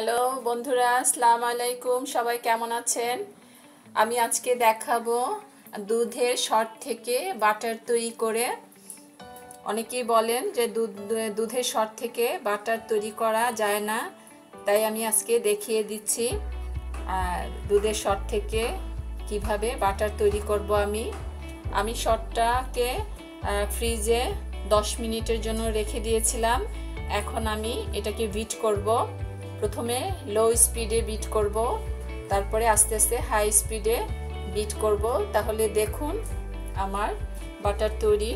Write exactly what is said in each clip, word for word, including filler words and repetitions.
Hello बंधुरा अस्सलाम वालेकुम सबाई केमन आछेन। आमी आज के देखाबो दूधेर शर्ट थेके बाटार तैरी करे। अनेकेई बोलेन जे दूध दूधेर शर्ट थेके बाटार तैरी करा जाय ना, ताई आमी आज के देखिए दिच्छी दूधेर शर्ट थेके किभाबे बाटार तैरी करबो। आमी आमी शर्टटाके फ्रिजे दस मिनिटेर जोन्नो रेखे दियेछिलाम। एखन आमी एटाके बिट करबो। प्रथमे लो स्पीडे बीट करब, तारपरे आस्ते आस्ते हाई स्पीडे बीट करब। ताहले देखुन आमार बाटार तैरी।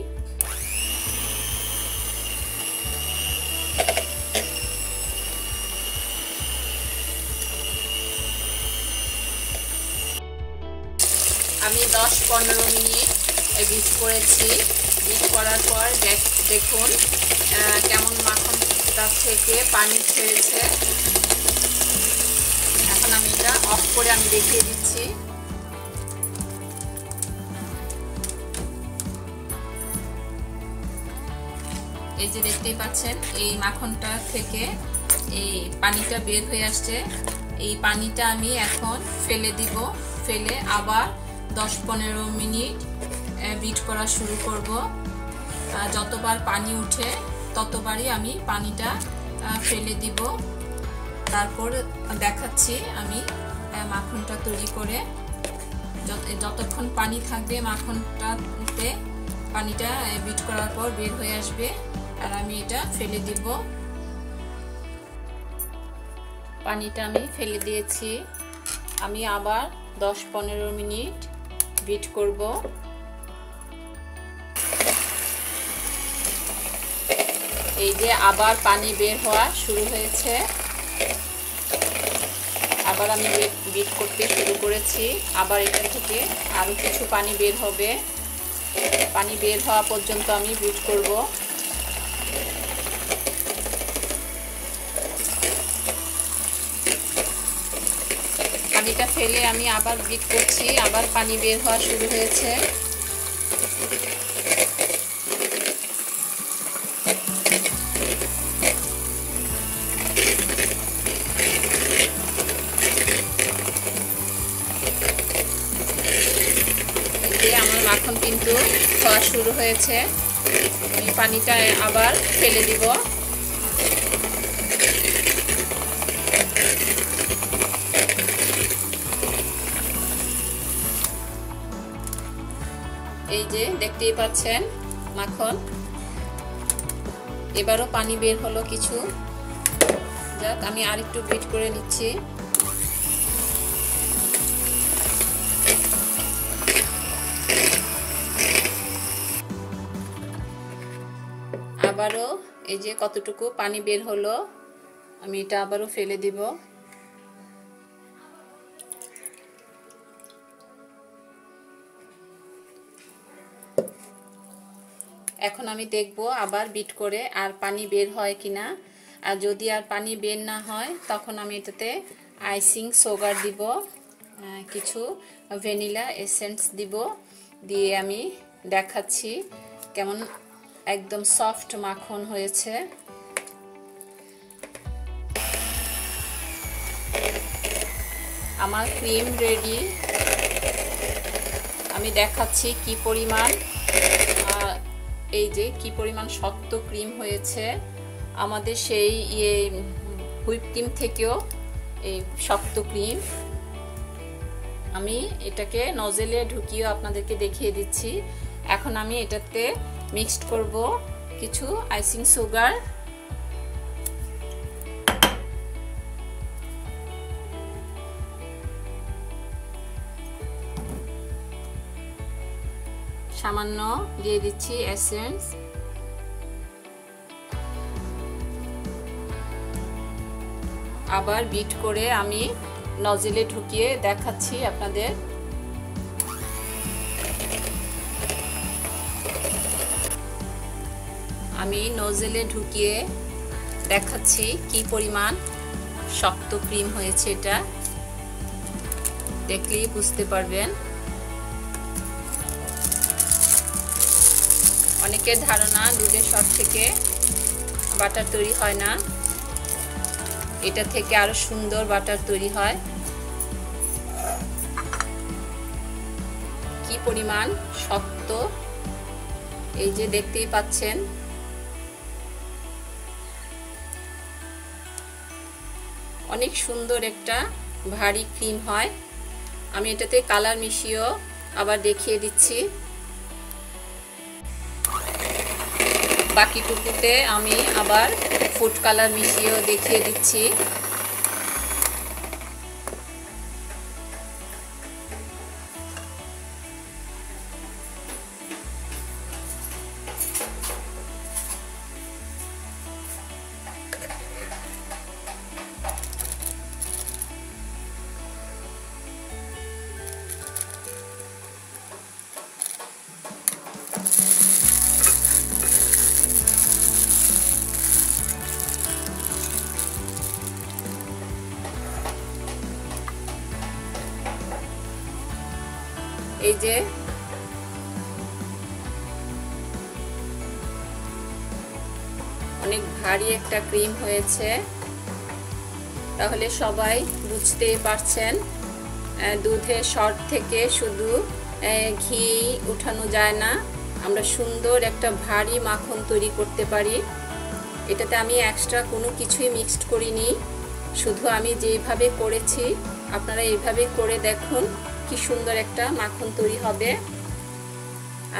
आमी दस पंद्रह मिनिट बीट करेছি। बीट करार पर देखुन केमन माखनটা থেকে पानी ছেড়েছে। অফ করে আমি দেখিয়ে দিচ্ছি। এই যে দেখতেই পাচ্ছেন এই মাখনটা থেকে এই পানিটা বের হয়ে আসছে। এই পানিটা আমি এখন ফেলে দিব। ফেলে আবার দশ পনেরো মিনিট বিট করা শুরু করব। যতবার পানি উঠে ততবারই আমি পানিটা ফেলে দিব। তারপর দেখাচ্ছি আমি মাখনটা তৈরি করে। যতক্ষণ পানি থাকবে মাখনটাতে পানিটা বিট করার পর বের হয়ে আসবে। আর আমি এটা ফেলে দিব। পানিটা আমি ফেলে দিয়েছি। আমি আবার দশ পনেরো মিনিট বিট করব। এই যে আবার পানি বের হওয়া শুরু হয়েছে। আবার আমি বিট করতে শুরু করেছি। আবার এটা থেকে আরো কিছু পানি বের হবে। পানি বের হওয়া পর্যন্ত আমি বিট করব। পানিটা ফেলে আমি আবার বিট করছি। আবার পানি বের হওয়া শুরু হয়েছে। মাখন কিন্তু খাওয়া শুরু হয়েছে। আমি পানিটা আবার ফেলে দিব। এই যে দেখতেই পাচ্ছেন মাখন। এবারও পানি বের হলো কিছু। যাক, আমি আরেকটু বিট করে নিচ্ছি। আবারও এই যে কতটুকু পানি বের হলো আমি এটা আবারও ফেলে দিব। এখন আমি দেখব আবার বিট করে আর পানি বের হয় কিনা। আর যদি আর পানি বের না হয় তখন আমি এটাতে আইসিং সুগার দিব, কিছু ভ্যানিলা এসেন্স দিব। দিয়ে আমি দেখাচ্ছি কেমন एकदम सफ्ट माखन हो। आमार क्रीम रेडी। आमी देखाচ্ছি কি পরিমাণ এই যে কি পরিমাণ শক্ত ক্রিম হয়েছে। আমাদের সেই হুইপ ক্রিম থেকেও এই শক্ত ক্রিম। আমি এটাকে নজেলে ঢুকিয়ে আপনাদেরকে দেখিয়ে দিচ্ছি। এখন আমি এটাতে মিক্সড করব কিছু আইসিং সুগার। সামান্য দিয়ে দিচ্ছি এসেন্স। আবার বিট করে আমি নজলে ঢুকিয়ে দেখাচ্ছি আপনাদের। আমি নজলে ঢুকিয়ে দেখাচ্ছি কি পরিমাণ শক্ত ক্রিম হয়েছে। এটা দেখলেই বুঝতে পারবেন। অনেকের ধারণা দুধের শর্ট থেকে বাটার তৈরি হয় না। এটা থেকে আরো সুন্দর বাটার তৈরি হয়। কি পরিমাণ শক্ত এই যে দেখতেই পাচ্ছেন। অনেক সুন্দর একটা ভারী ক্রিম হয়। আমি এটাতে কালার মিশিয়েও আবার দেখিয়ে দিচ্ছি। বাকি টুকুতে আমি আবার ফুড কালার মিশিয়েও দেখিয়ে দিচ্ছি। এই যে অনেক ভারী একটা ক্রিম হয়েছে, তাহলে সবাই বুঝতেই পারছেন দুধের সর থেকে শুধু ঘি উঠানো যায় না, আমরা সুন্দর একটা ভারী মাখন তৈরি করতে পারি। এটাতে আমি এক্সট্রা কোনো কিছুই মিক্সড করিনি, শুধু আমি যেভাবে করেছি আপনারা এইভাবে করে দেখুন, কি সুন্দর একটা মাখন তৈরি হবে।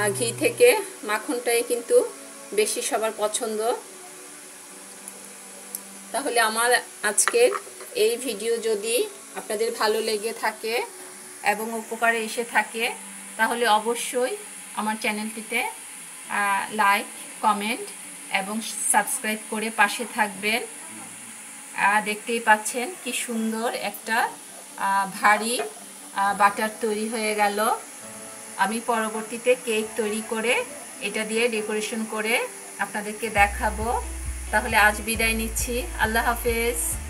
আর ঘি থেকে মাখনটাই কিন্তু বেশি সবার পছন্দ। তাহলে আমার আজকের এই ভিডিও যদি আপনাদের ভালো লেগে থাকে এবং উপকারে এসে থাকে, তাহলে অবশ্যই আমার চ্যানেলটিতে লাইক, কমেন্ট এবং সাবস্ক্রাইব করে পাশে থাকবেন। দেখতেই পাচ্ছেন কি সুন্দর একটা ভারী বাটার তৈরি হয়ে গেল। আমি পরবর্তীতে কেক তৈরি করে এটা দিয়ে ডেকোরেশন করে আপনাদেরকে দেখাবো। তাহলে আজ বিদায় নিচ্ছি, আল্লাহ হাফেজ।